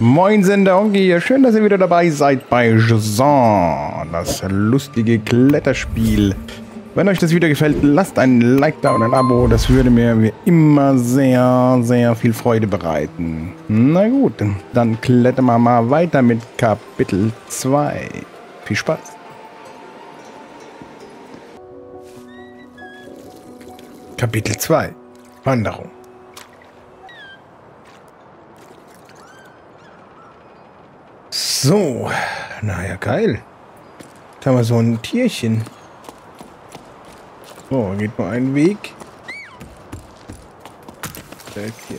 Moinsen, der Honky hier. Schön, dass ihr wieder dabei seid bei Jusant, das lustige Kletterspiel. Wenn euch das Video gefällt, lasst ein Like da und ein Abo. Das würde mir wie immer sehr, sehr viel Freude bereiten. Na gut, dann klettern wir mal weiter mit Kapitel 2. Viel Spaß. Kapitel 2. Wanderung. So, naja, geil. Da haben wir so ein Tierchen. So, geht nur ein Weg. Der hier.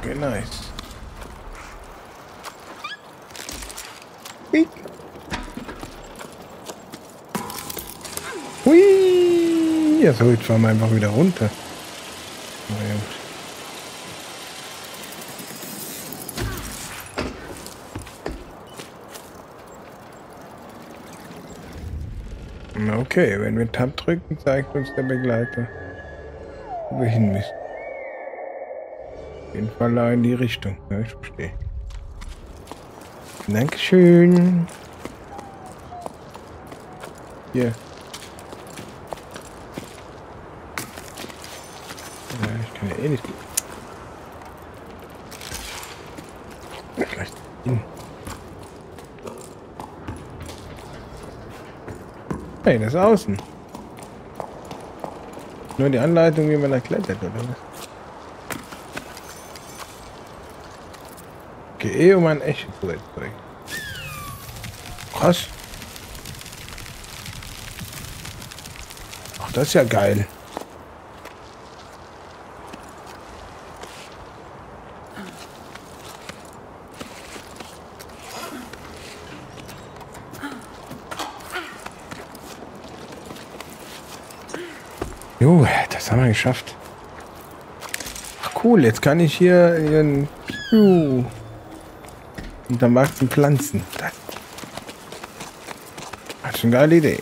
Okay, nice. Hui! Ja, so, jetzt fahren wir einfach wieder runter. Okay, wenn wir Tab drücken, zeigt uns der Begleiter, wo wir hin müssen. Auf jeden Fall da in die Richtung. Ja, ich verstehe. Dankeschön. Hier. Yeah. Ja, ich kann ja eh nicht. Vielleicht hin. Hey, das ist außen. Nur die Anleitung, wie man da klettert, oder was? Geht eh um ein echtes Klettern. Krass. Ach, das ist ja geil. Jo, das haben wir geschafft. Ach cool, jetzt kann ich hier ihren und dann wachsen Pflanzen. Das ist eine geile Idee.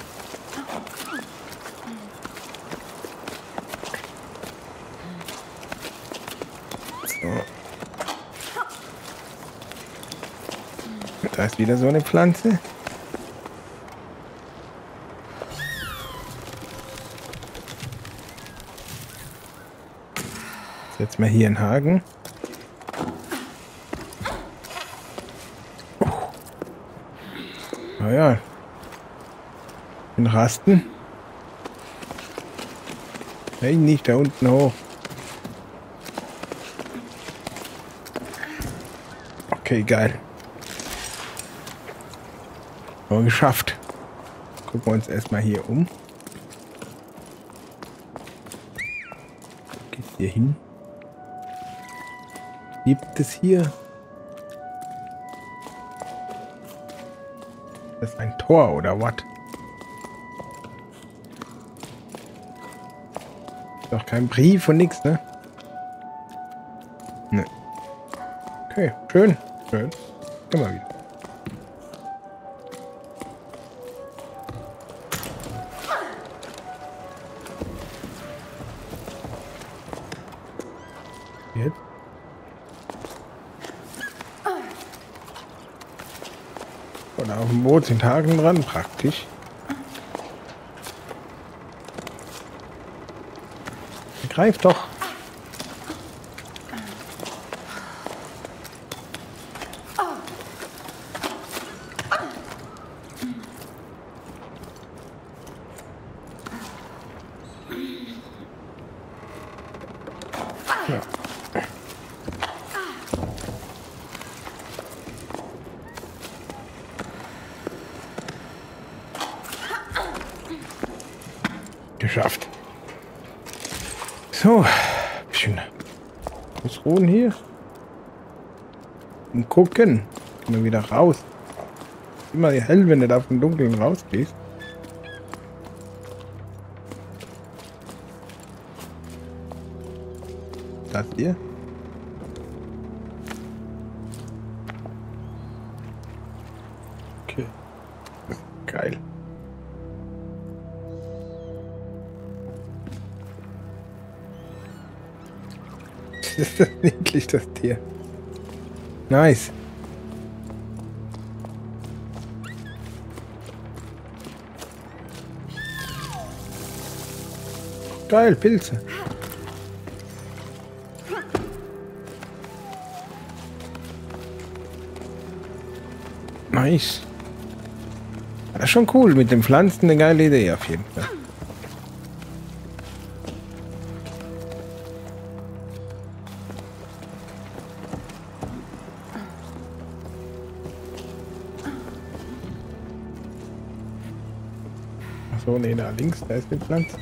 So. Da ist wieder so eine Pflanze. Jetzt mal hier in Hagen. Naja. In Rasten. Hey, nicht da unten hoch. Okay, geil. Aber geschafft. Gucken wir uns erstmal hier um. Geht hier hin. Gibt es hier? Das ist ein Tor oder was? Doch kein Brief und nix, ne? Ne. Okay, schön. Schön. Komm mal wieder. Jetzt. Oder auf dem Boot sind Haken dran, praktisch. Greif doch. Ja. Geschafft. So, bisschen ausruhen hier und gucken. Immer wieder raus. Immer hell, wenn du da vom Dunkeln rausgehst. Das hier. Okay. Geil. ist das niedlich, das Tier. Nice. Geil, Pilze. Nice. Das ist schon cool, mit den Pflanzen eine geile Idee auf jeden Fall. Achso, nee, da links, da ist die Pflanze.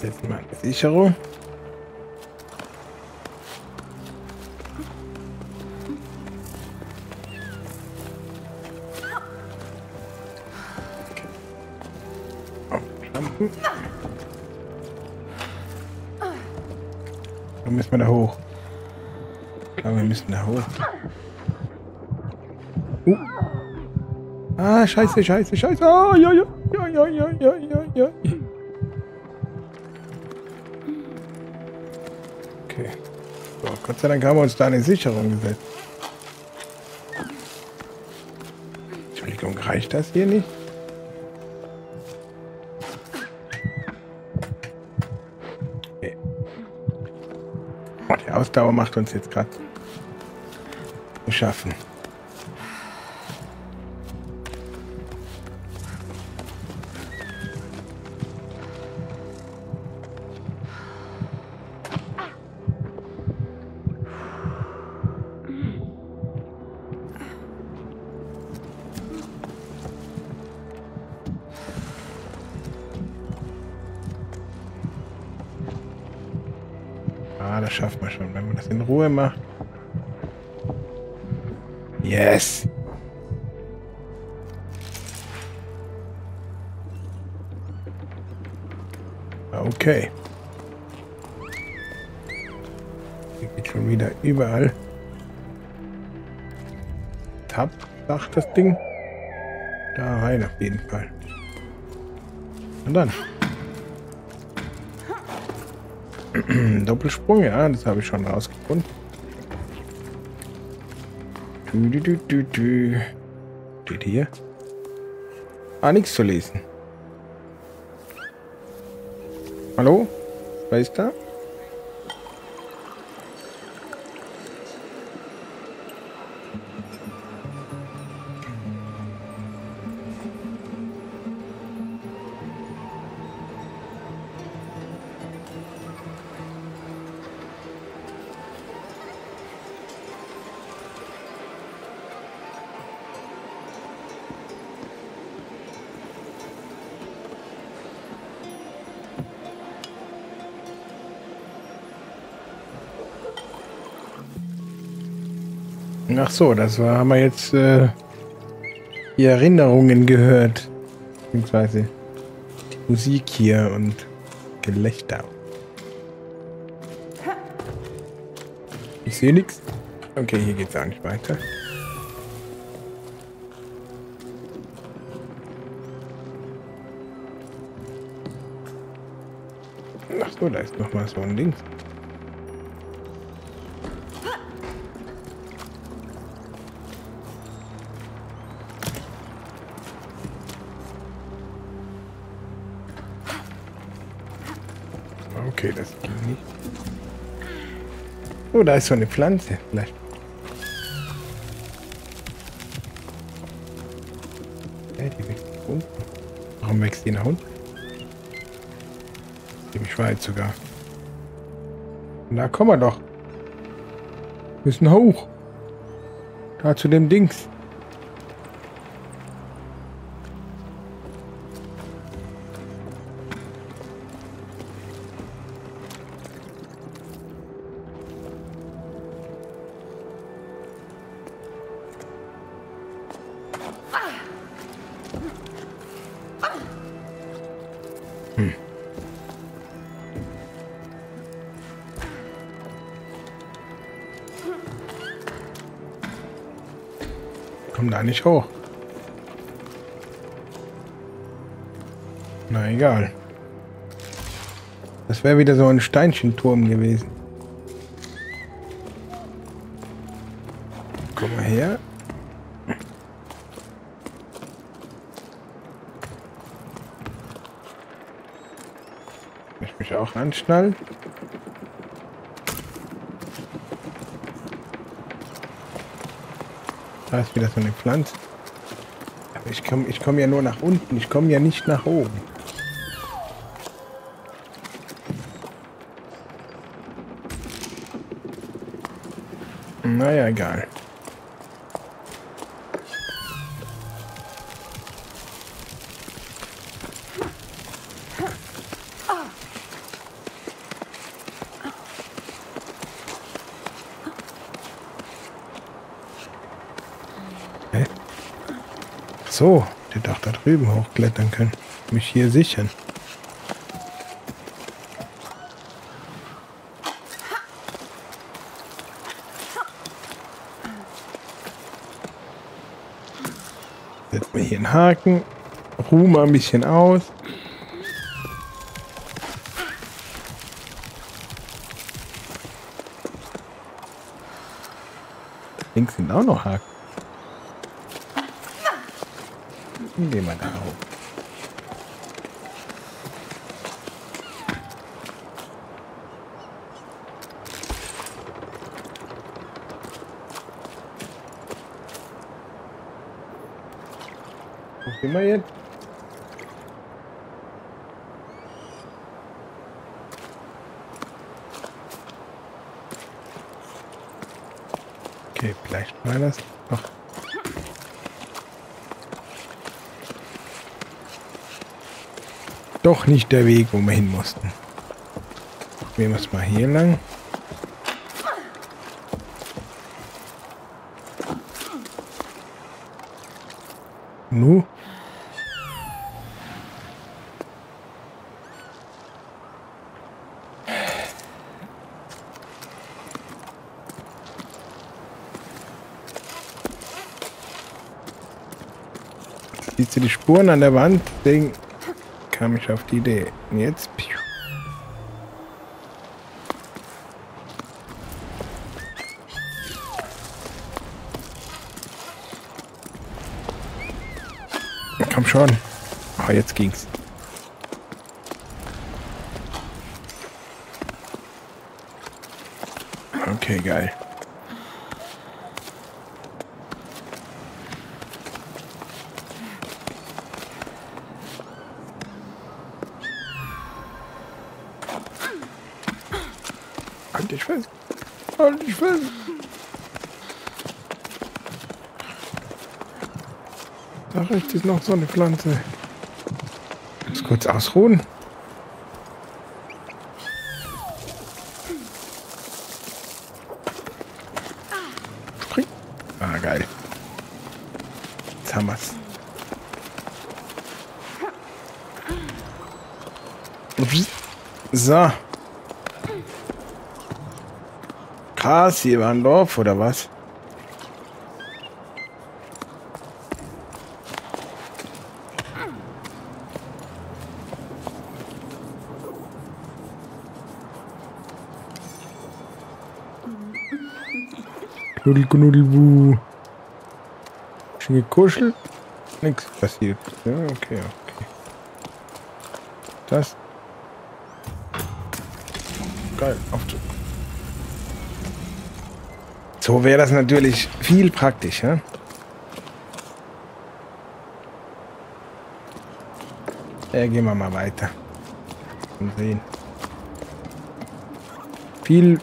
Jetzt mal Sicherung. Okay. Dann müssen wir da hoch. Aber wir müssen da hoch. Ah, scheiße. Oh, ja. Gott sei Dank haben wir uns da eine Sicherung gesetzt. Entschuldigung, reicht das hier nicht? Okay. Oh, die Ausdauer macht uns jetzt gerade zu schaffen. Das schafft man schon, wenn man das in Ruhe macht. Yes! Okay. Hier geht schon wieder überall. Tab, sagt das Ding. Da rein auf jeden Fall. Und dann. Doppelsprung, ja, das habe ich schon rausgefunden. Steht hier. Ah, nichts zu lesen. Hallo? Wer ist da? Ach so, das war, haben wir jetzt die Erinnerungen gehört, beziehungsweise die Musik hier und Gelächter. Ich sehe nichts. Okay, hier geht's auch nicht weiter. Ach so, da ist noch mal so ein Ding. Okay, das ging nicht. Oh, da ist so eine Pflanze. Vielleicht. Die wächst nach unten. Warum wächst die nach unten? Ziemlich weit sogar. Na, kommen wir doch. Müssen hoch. Da zu dem Dings. kommen da nicht hoch. Na egal. Das wäre wieder so ein Steinchenturm gewesen. Komm mal her. Muss ich mich auch anschnallen? Da ist wieder so eine Pflanze. Aber ich komm ja nur nach unten. Ich komme ja nicht nach oben. Naja, egal. So, der darf da drüben hochklettern können. Mich hier sichern. Setz mir hier einen Haken. Ruh mal ein bisschen aus. Links sind auch noch Haken. Gehen wir da hoch. Wo sind wir jetzt? Okay, vielleicht mal das noch. Doch nicht der Weg, wo wir hin mussten. Probieren wir es mal hier lang. Nu. Siehst du die Spuren an der Wand? Ding. Kam ich auf die Idee. Und jetzt. Komm schon. Oh, jetzt ging's. Okay, geil. Halt dich fest! Halt dich fest! Da rechts ist noch so eine Pflanze. Ich muss kurz ausruhen. Spring! Ah, geil. Jetzt haben wir's. So. Krass, hier war ein Dorf, oder was? Knuddel, knuddel, buh. Schon gekuschelt? Nichts passiert. Ja, okay, okay. Das. Geil, aufzug. So wäre das natürlich viel praktischer. Ja? Ja, gehen wir mal weiter. Mal sehen. Viele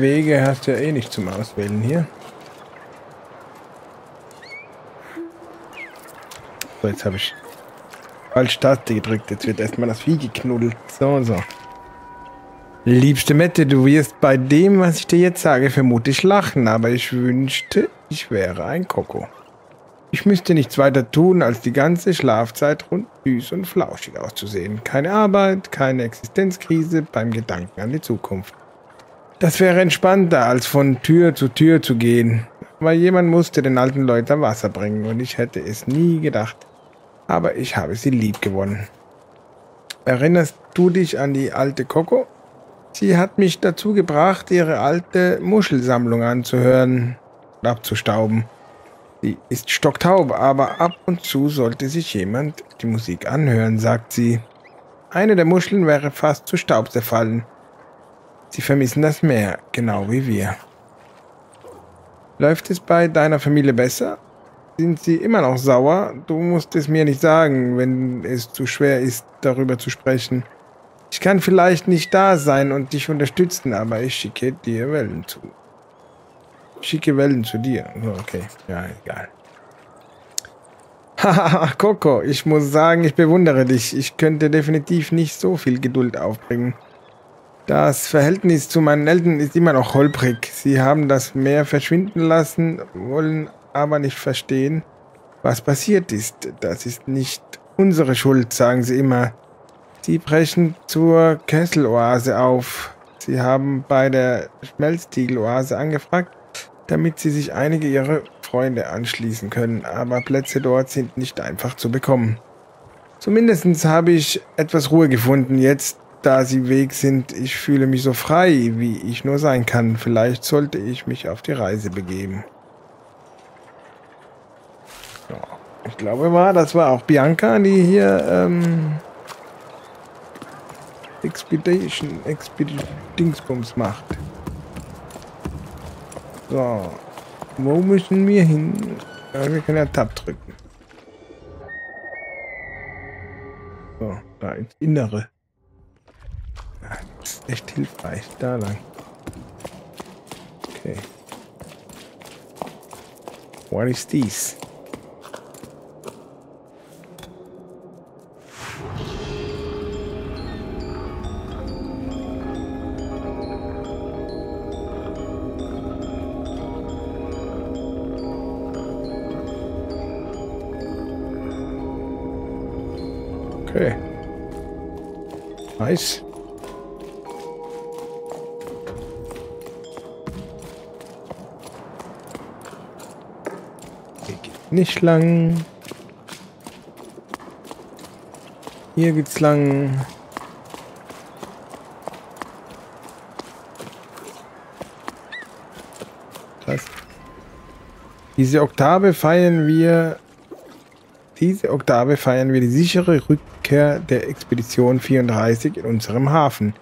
Wege hast du ja eh nicht zum Auswählen hier. So, jetzt habe ich falsch Taste gedrückt. Jetzt wird erstmal das Vieh geknuddelt. So, so. Liebste Mette, du wirst bei dem, was ich dir jetzt sage, vermutlich lachen, aber ich wünschte, ich wäre ein Koko. Ich müsste nichts weiter tun, als die ganze Schlafzeit rund süß und flauschig auszusehen. Keine Arbeit, keine Existenzkrise beim Gedanken an die Zukunft. Das wäre entspannter, als von Tür zu gehen. Aber jemand musste den alten Leuten Wasser bringen und ich hätte es nie gedacht. Aber ich habe sie lieb gewonnen. Erinnerst du dich an die alte Coco? Sie hat mich dazu gebracht, ihre alte Muschelsammlung anzuhören und abzustauben. Sie ist stocktaub, aber ab und zu sollte sich jemand die Musik anhören, sagt sie. Eine der Muscheln wäre fast zu Staub zerfallen. Sie vermissen das Meer, genau wie wir. Läuft es bei deiner Familie besser? Sind sie immer noch sauer? Du musst es mir nicht sagen, wenn es zu schwer ist, darüber zu sprechen. Ich kann vielleicht nicht da sein und dich unterstützen, aber ich schicke dir Wellen zu. Schicke Wellen zu dir. Okay, ja, egal. Haha, Coco, ich muss sagen, ich bewundere dich. Ich könnte definitiv nicht so viel Geduld aufbringen. Das Verhältnis zu meinen Eltern ist immer noch holprig. Sie haben das Meer verschwinden lassen, wollen aber nicht verstehen, was passiert ist. Das ist nicht unsere Schuld, sagen sie immer. Sie brechen zur Kesseloase auf. Sie haben bei der Schmelztiegel-Oase angefragt, damit sie sich einige ihrer Freunde anschließen können, aber Plätze dort sind nicht einfach zu bekommen. Zumindest habe ich etwas Ruhe gefunden jetzt, da sie weg sind. Ich fühle mich so frei, wie ich nur sein kann. Vielleicht sollte ich mich auf die Reise begeben. So, ich glaube mal, das war auch Bianca, die hier Expedition-Dingsbums macht. So, wo müssen wir hin? Ja, wir können ja Tab drücken. So, da ins Innere. Ja, das ist echt hilfreich. Da lang. Okay. What is this? Okay. Nice. Hier geht nicht lang. Hier geht's lang. Das. Diese Oktave feiern wir die sichere Rückkehr der Expedition 34 in unserem Hafen.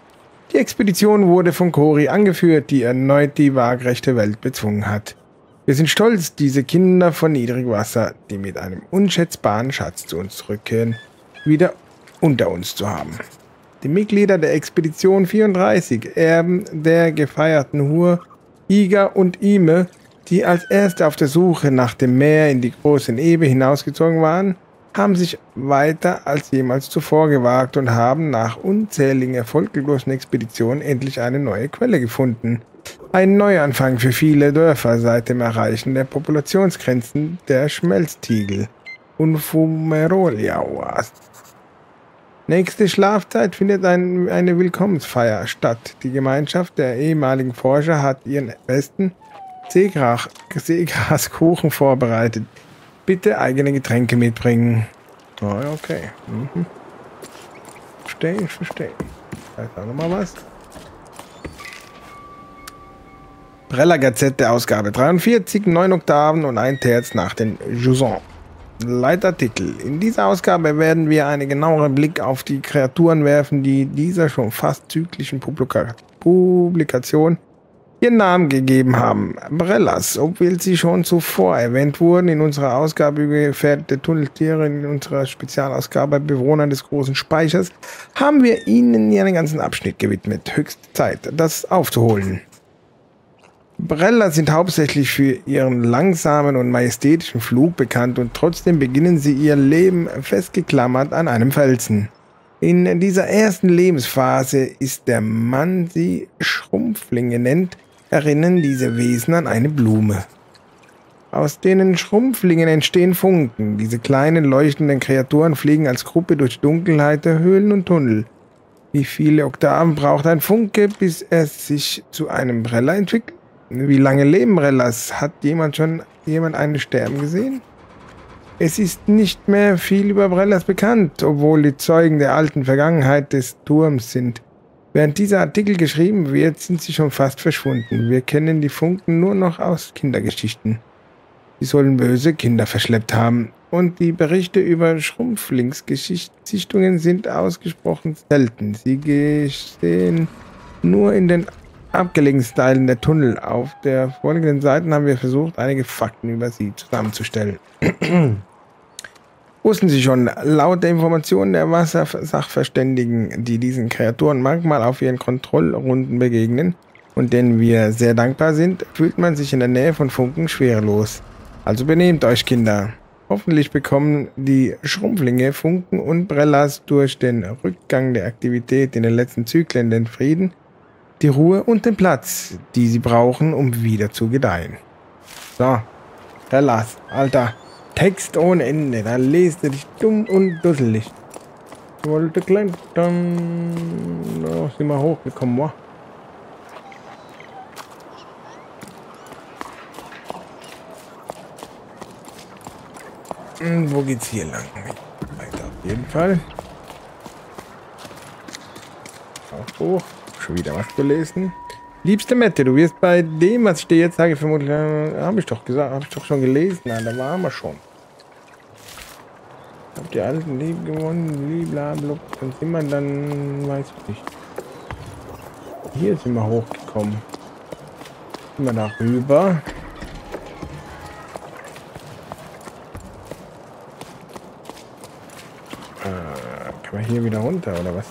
Die Expedition wurde von Kori angeführt, die erneut die waagrechte Welt bezwungen hat. Wir sind stolz, diese Kinder von Niedrigwasser, die mit einem unschätzbaren Schatz zu uns zurückkehren, wieder unter uns zu haben. Die Mitglieder der Expedition 34, Erben der gefeierten Hur, Iga und Ime, die als erste auf der Suche nach dem Meer in die großen Ebene hinausgezogen waren, haben sich weiter als jemals zuvor gewagt und haben nach unzähligen erfolglosen Expeditionen endlich eine neue Quelle gefunden. Ein Neuanfang für viele Dörfer seit dem Erreichen der Populationsgrenzen der Schmelztiegel und Fumarolen. Nächste Schlafzeit findet eine Willkommensfeier statt. Die Gemeinschaft der ehemaligen Forscher hat ihren besten Seegraskuchen vorbereitet. Bitte eigene Getränke mitbringen. Oh, okay. Mhm. Verstehe. Da ist auch nochmal was. Brella Gazette, Ausgabe 43, 9 Oktaven und 1 Terz nach den Jusant. Leitartikel. In dieser Ausgabe werden wir einen genaueren Blick auf die Kreaturen werfen, die dieser schon fast zyklischen Publikation ihren Namen gegeben haben. Brellers, obwohl sie schon zuvor erwähnt wurden, in unserer Ausgabe über gefährdete Tunneltiere, in unserer Spezialausgabe Bewohner des großen Speichers, haben wir ihnen ihren ganzen Abschnitt gewidmet. Höchste Zeit, das aufzuholen. Brellers sind hauptsächlich für ihren langsamen und majestätischen Flug bekannt und trotzdem beginnen sie ihr Leben festgeklammert an einem Felsen. In dieser ersten Lebensphase ist der Mann, sie Schrumpflinge nennt, erinnern diese Wesen an eine Blume. Aus denen Schrumpflingen entstehen Funken. Diese kleinen, leuchtenden Kreaturen fliegen als Gruppe durch Dunkelheit der Höhlen und Tunnel. Wie viele Oktaven braucht ein Funke, bis er sich zu einem Breller entwickelt? Wie lange leben Brellers? Hat jemand einen sterben gesehen? Es ist nicht mehr viel über Brellers bekannt, obwohl die Zeugen der alten Vergangenheit des Turms sind. Während dieser Artikel geschrieben wird, sind sie schon fast verschwunden. Wir kennen die Funken nur noch aus Kindergeschichten. Sie sollen böse Kinder verschleppt haben. Und die Berichte über Schrumpflingsgeschichtungen sind ausgesprochen selten. Sie geschehen nur in den abgelegensten Teilen der Tunnel. Auf der vorliegenden Seite haben wir versucht, einige Fakten über sie zusammenzustellen. Wussten Sie schon, laut der Informationen der Wassersachverständigen, die diesen Kreaturen manchmal auf ihren Kontrollrunden begegnen und denen wir sehr dankbar sind, fühlt man sich in der Nähe von Funken schwerelos. Also benehmt euch, Kinder. Hoffentlich bekommen die Schrumpflinge, Funken und Brellers durch den Rückgang der Aktivität in den letzten Zyklen den Frieden, die Ruhe und den Platz, die sie brauchen, um wieder zu gedeihen. So, Brellers, Alter. Text ohne Ende, da lest du dich dumm und dusselig. Ich wollte klein, dann oh, sind wir hochgekommen, wa? Wo geht's hier lang? Weiter auf jeden Fall. Auch hoch. Schon wieder was gelesen. Liebste Mette, du wirst bei dem, was ich dir jetzt sage, vermutlich... Habe ich doch gesagt, habe ich doch schon gelesen. Na, da waren wir schon. Habt ihr alten Leben gewonnen? Blablabla. Dann sind wir dann... Weiß ich nicht. Hier sind wir hochgekommen. Sind wir da rüber. Kann man hier wieder runter, oder was?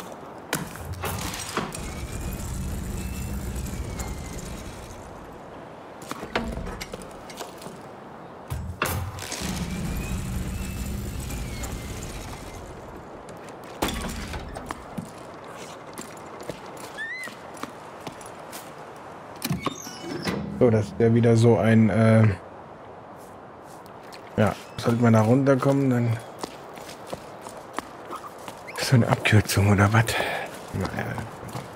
So, das ist ja wieder so ein, ja, sollte man da runterkommen, dann so eine Abkürzung oder was? Naja,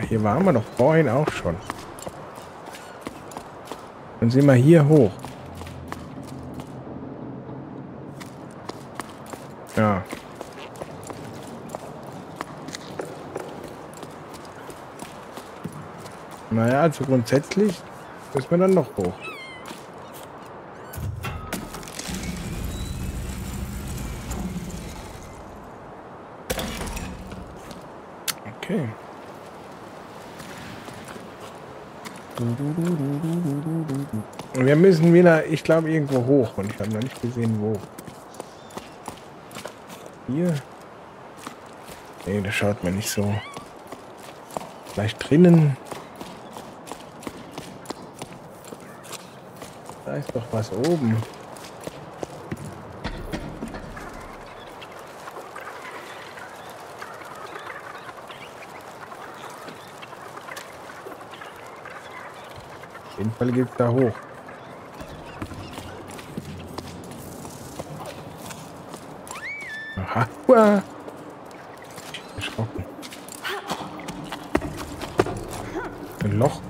hier waren wir doch vorhin auch schon. Dann sind wir hier hoch. Ja. Naja, also grundsätzlich... Müssen wir dann noch hoch. Okay. Wir müssen wieder, ich glaube, irgendwo hoch. Und ich habe noch nicht gesehen, wo. Hier? Nee, das schaut mir nicht so. Vielleicht drinnen. Da ist doch was oben. Auf jeden Fall geht es da hoch. Aha. Uah. Ich bin erschrocken. Ein Loch.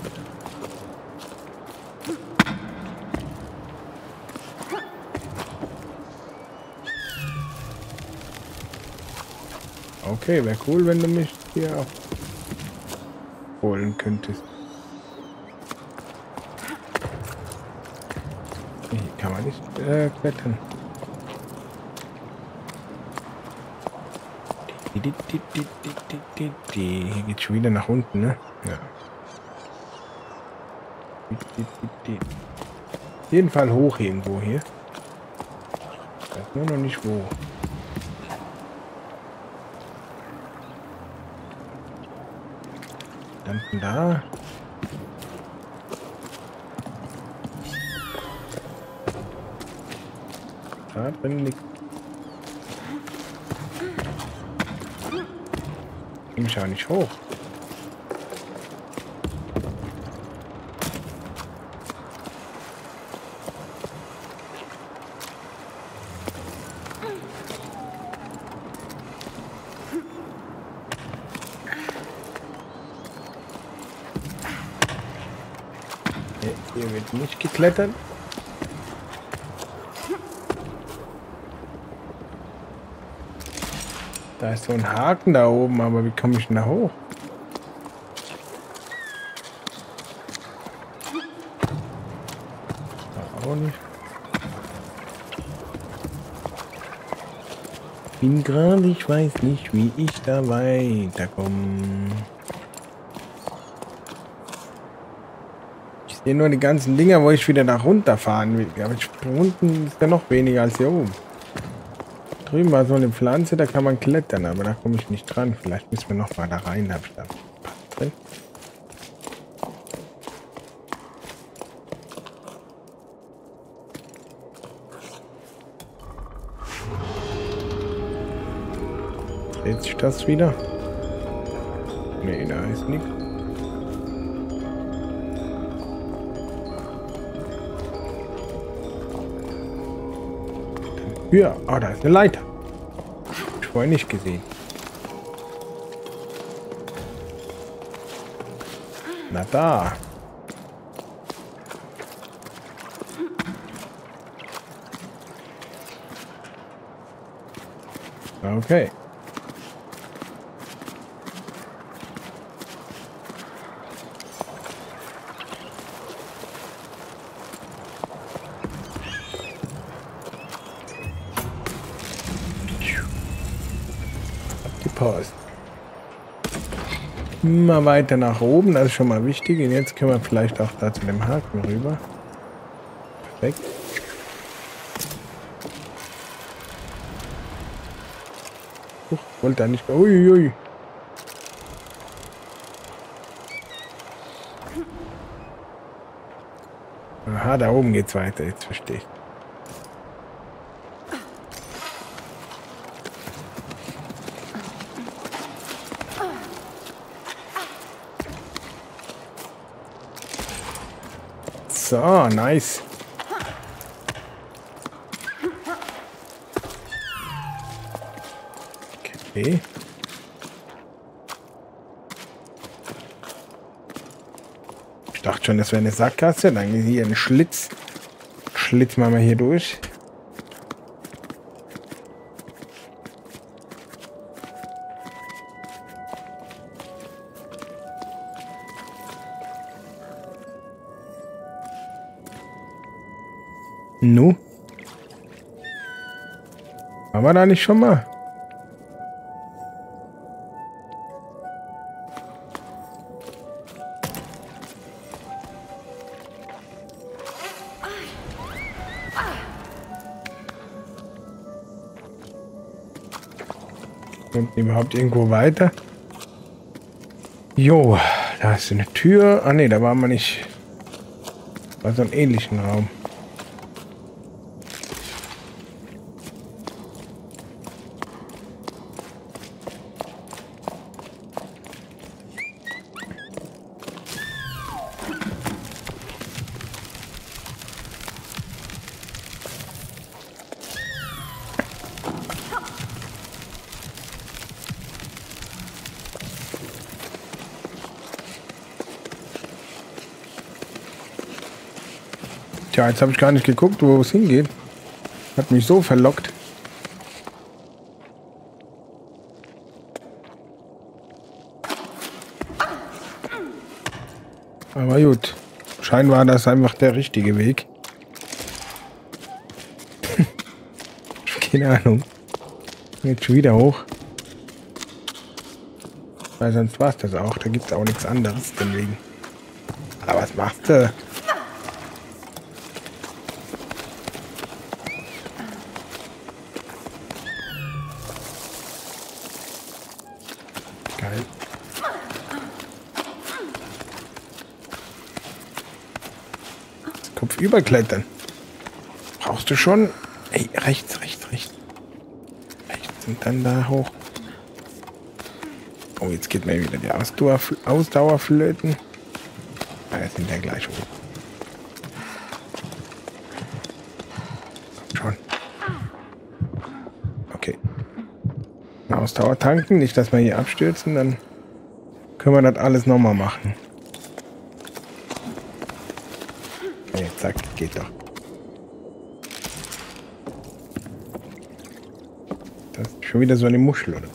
Okay, wäre cool, wenn du mich hier holen könntest. Hier kann man nicht klettern. Hier geht schon wieder nach unten, ne? Ja. Auf jeden Fall hoch irgendwo hier. Ich weiß nur noch nicht wo. Da. Da drin liegt. Ich schau nicht hoch. Hier wird nicht geklettert. Da ist so ein Haken da oben, aber wie komme ich denn da hoch? Auch nicht. Bin gerade, ich weiß nicht, wie ich da weiterkomme. Ich sehe nur die ganzen Dinger, wo ich wieder da runterfahren will. Aber unten ist ja noch weniger als hier oben. Drüben war so eine Pflanze, da kann man klettern, aber da komme ich nicht dran. Vielleicht müssen wir noch mal da rein, habe ich da was drin. Dreht sich das wieder? Nee, da ist nichts. Ja, oh, da ist eine Leiter. Hab ich vorher nicht gesehen. Na da. Okay. Immer weiter nach oben, das ist schon mal wichtig. Und jetzt können wir vielleicht auch da zu dem Haken rüber. Perfekt. Wollte da nicht mehr. Uiuiui. Aha, da oben geht's weiter, jetzt verstehe ich. So, nice. Okay. Ich dachte schon, das wäre eine Sackgasse. Dann ist hier ein Schlitz. Schlitz machen wir hier durch. Nu? Waren wir da nicht schon mal? Kommt überhaupt irgendwo weiter? Jo, da ist eine Tür. Ah ne, da waren wir nicht. War so ein ähnlichen Raum. Tja, jetzt habe ich gar nicht geguckt, wo es hingeht. Hat mich so verlockt. Aber gut. Scheinbar war das einfach der richtige Weg. Keine Ahnung. Jetzt schon wieder hoch. Weil sonst war es das auch. Da gibt es auch nichts anderes. Deswegen. Aber was macht der? Überklettern. Brauchst du schon? Ey, rechts, rechts, rechts. Rechts und dann da hoch. Oh, jetzt geht mir wieder die Ausdauer flöten. Ah, jetzt sind wir gleich hoch. Komm schon. Okay. Ausdauer tanken, nicht, dass wir hier abstürzen, dann können wir das alles nochmal machen. Zack, geht doch. Das ist schon wieder so eine Muschel, oder?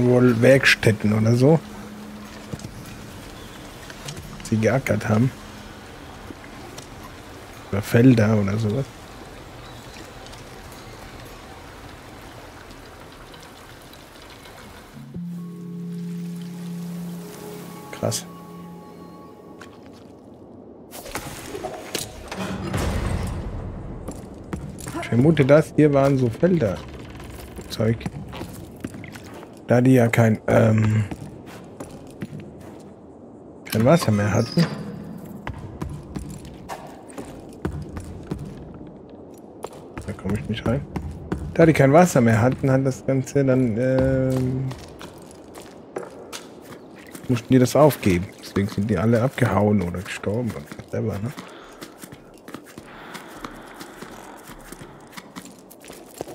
Wohl Werkstätten oder so, die sie geackert haben. Oder Felder oder sowas. Krass. Ich vermute, das hier waren so Felder. Zeug. Da die ja kein Wasser mehr hatten. Da komme ich nicht rein. Da die kein Wasser mehr hatten, hat das Ganze dann mussten die das aufgeben. Deswegen sind die alle abgehauen oder gestorben und whatever, ne?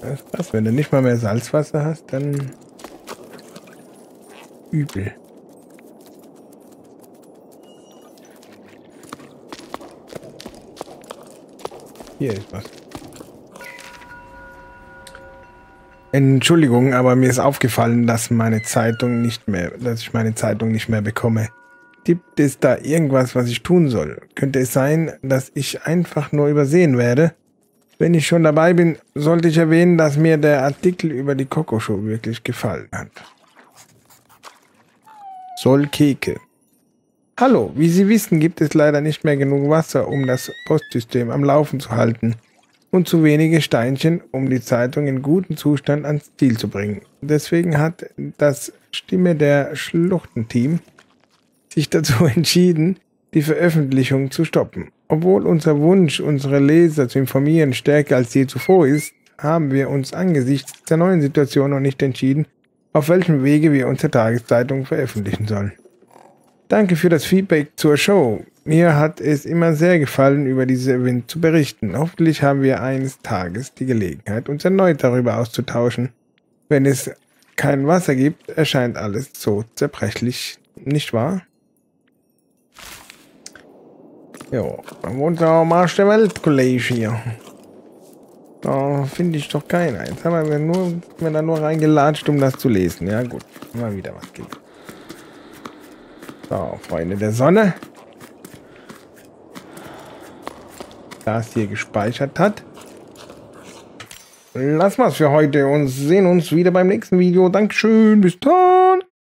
Das ist krass, wenn du nicht mal mehr Salzwasser hast, dann übel. Hier ist was. Entschuldigung, aber mir ist aufgefallen, dass ich meine Zeitung nicht mehr bekomme. Gibt es da irgendwas, was ich tun soll? Könnte es sein, dass ich einfach nur übersehen werde? Wenn ich schon dabei bin, sollte ich erwähnen, dass mir der Artikel über die Kokoshow wirklich gefallen hat. Solkeke. Hallo, wie Sie wissen, gibt es leider nicht mehr genug Wasser, um das Postsystem am Laufen zu halten und zu wenige Steinchen, um die Zeitung in gutem Zustand ans Ziel zu bringen. Deswegen hat das Stimme der Schluchtenteam sich dazu entschieden, die Veröffentlichung zu stoppen. Obwohl unser Wunsch, unsere Leser zu informieren, stärker als je zuvor ist, haben wir uns angesichts der neuen Situation noch nicht entschieden, auf welchem Wege wir unsere Tageszeitung veröffentlichen sollen. Danke für das Feedback zur Show. Mir hat es immer sehr gefallen, über dieses Event zu berichten. Hoffentlich haben wir eines Tages die Gelegenheit, uns erneut darüber auszutauschen. Wenn es kein Wasser gibt, erscheint alles so zerbrechlich, nicht wahr? Jo, man wohnt doch am Arsch der Welt, Kollege hier. Da finde ich doch keinen. Jetzt haben wir da nur reingelatscht, um das zu lesen. Ja gut, mal wieder was gibt. So, Freunde der Sonne. Das hier gespeichert hat. Lass mal's für heute und sehen uns wieder beim nächsten Video. Dankeschön, bis dann.